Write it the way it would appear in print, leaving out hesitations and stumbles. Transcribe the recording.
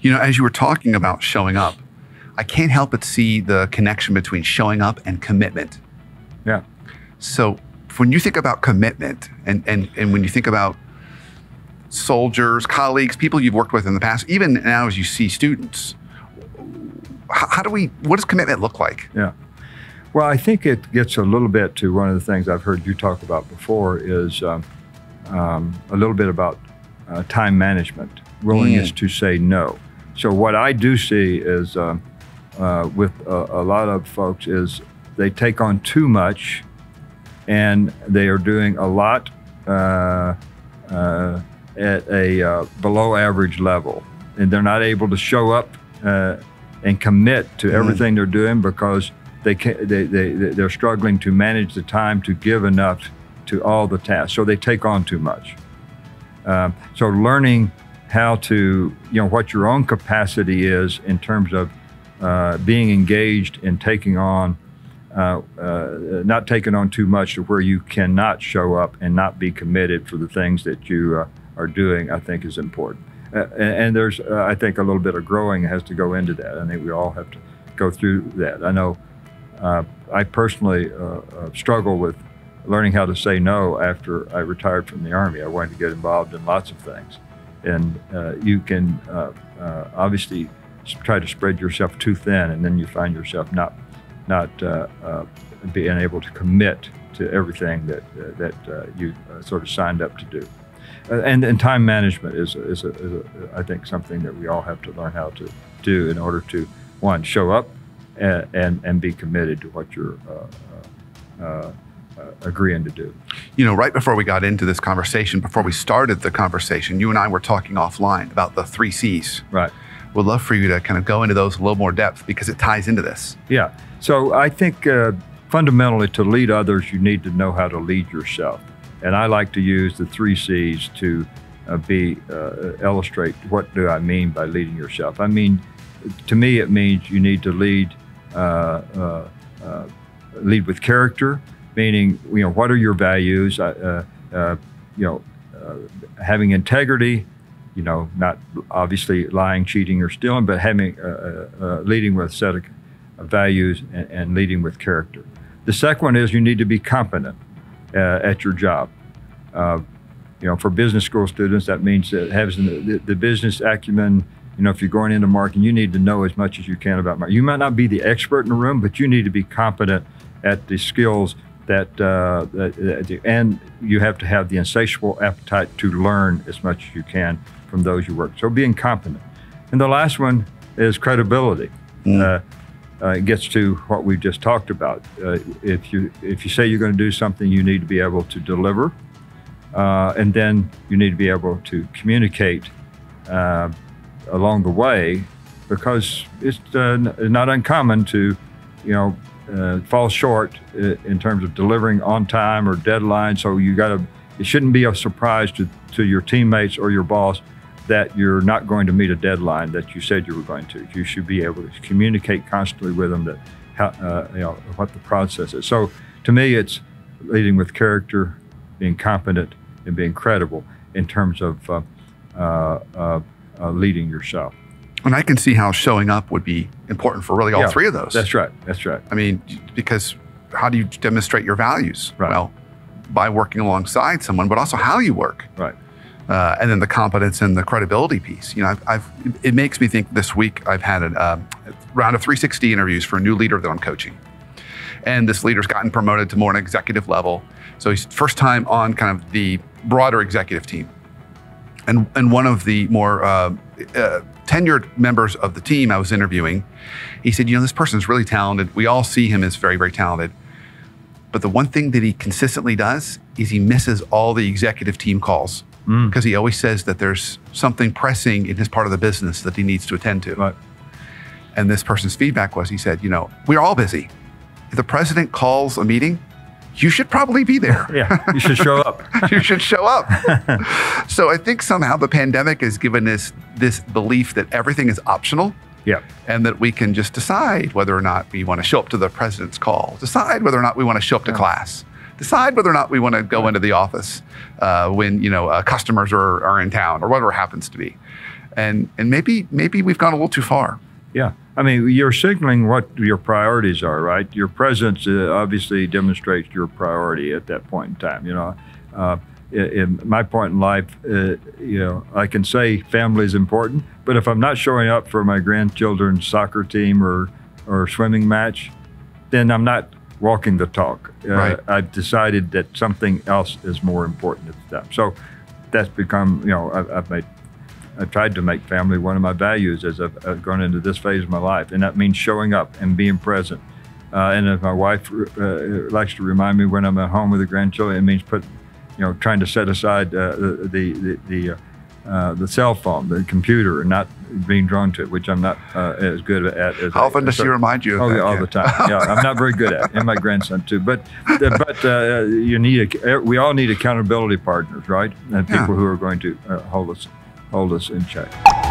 You know, as you were talking about showing up, I can't help but see the connection between showing up and commitment. Yeah. So when you think about commitment and when you think about soldiers, colleagues, people you've worked with in the past, even now as you see students, what does commitment look like? Yeah. Well, I think it gets a little bit to one of the things I've heard you talk about before is a little bit about time management, willingness to say no. So what I do see is with a lot of folks is they take on too much and they are doing a lot at a below average level. And they're not able to show up and commit to everything they're doing because they're struggling to manage the time to give enough to all the tasks. So they take on too much. So learning how to, you know, what your own capacity is in terms of being engaged and taking on, not taking on too much to where you cannot show up and not be committed for the things that you are doing, I think is important. And there's, I think, a little bit of growing has to go into that. I think we all have to go through that. I know I personally struggle with learning how to say no after I retired from the Army. I wanted to get involved in lots of things. And you can obviously try to spread yourself too thin, and then you find yourself not being able to commit to everything that you sort of signed up to do. And time management is I think something that we all have to learn how to do in order to, one, show up and be committed to what you're agreeing to do. You know, right before we got into this conversation, before we started the conversation, you and I were talking offline about the 3 C's. Right. Would love for you to kind of go into those in a little more depth because it ties into this. Yeah. So I think fundamentally to lead others, you need to know how to lead yourself. And I like to use the 3 C's to illustrate what do I mean by leading yourself. I mean, to me, it means you need to lead with character, meaning, you know, what are your values? You know, having integrity, you know, not obviously lying, cheating, or stealing, but having leading with a set of values and leading with character. The second one is you need to be competent at your job. You know, for business school students, that means that having the business acumen. You know, if you're going into marketing, you need to know as much as you can about marketing. You might not be the expert in the room, but you need to be competent at the skills that, and you have to have the insatiable appetite to learn as much as you can from those you work. So being competent. And the last one is credibility. It gets to what we just talked about. If you say you're going to do something, you need to be able to deliver, and then you need to be able to communicate along the way, because it's not uncommon to, you know, fall short in terms of delivering on time or deadline. So you gotta, it shouldn't be a surprise to your teammates or your boss that you're not going to meet a deadline that you said you were going to. You should be able to communicate constantly with them that how, you know, what the process is. So to me, it's leading with character, being competent, and being credible in terms of leading yourself. And I can see how showing up would be important for really all three of those. That's right, that's right. I mean, because how do you demonstrate your values? Right. Well, by working alongside someone, but also how you work. Right. And then the competence and the credibility piece. You know, it makes me think this week I've had a round of 360 interviews for a new leader that I'm coaching. And this leader's gotten promoted to more an executive level. So he's first time on kind of the broader executive team. And one of the more tenured members of the team I was interviewing, he said, you know, this person's really talented. We all see him as very, very talented. But the one thing that he consistently does is he misses all the executive team calls because he always says that there's something pressing in his part of the business that he needs to attend to. Right. And this person's feedback was, he said, you know, we're all busy. If the president calls a meeting, you should probably be there. Yeah, you should show up. You should show up. So I think somehow the pandemic has given us this belief that everything is optional. Yeah. And that we can just decide whether or not we want to show up to the president's call, decide whether or not we want to show up to class, decide whether or not we want to go into the office when, you know, customers are in town or whatever it happens to be. and maybe we've gone a little too far. Yeah, I mean, you're signaling what your priorities are, right? Your presence obviously demonstrates your priority at that point in time. You know, in my point in life, you know, I can say family is important, but if I'm not showing up for my grandchildren's soccer team or swimming match, then I'm not walking the talk. Right. I've decided that something else is more important at the time. So that's become, you know, I've tried to make family one of my values as I've gone into this phase of my life. And that means showing up and being present. And if my wife likes to remind me when I'm at home with the grandchildren, it means trying to set aside the cell phone, the computer, and not being drawn to it, which I'm not as good at. As How often does she remind you of that? All the time. Yeah, I'm not very good at it, and my grandson too. But you need we all need accountability partners, right? And people who are going to hold us in check.